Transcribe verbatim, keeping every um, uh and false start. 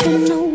emotional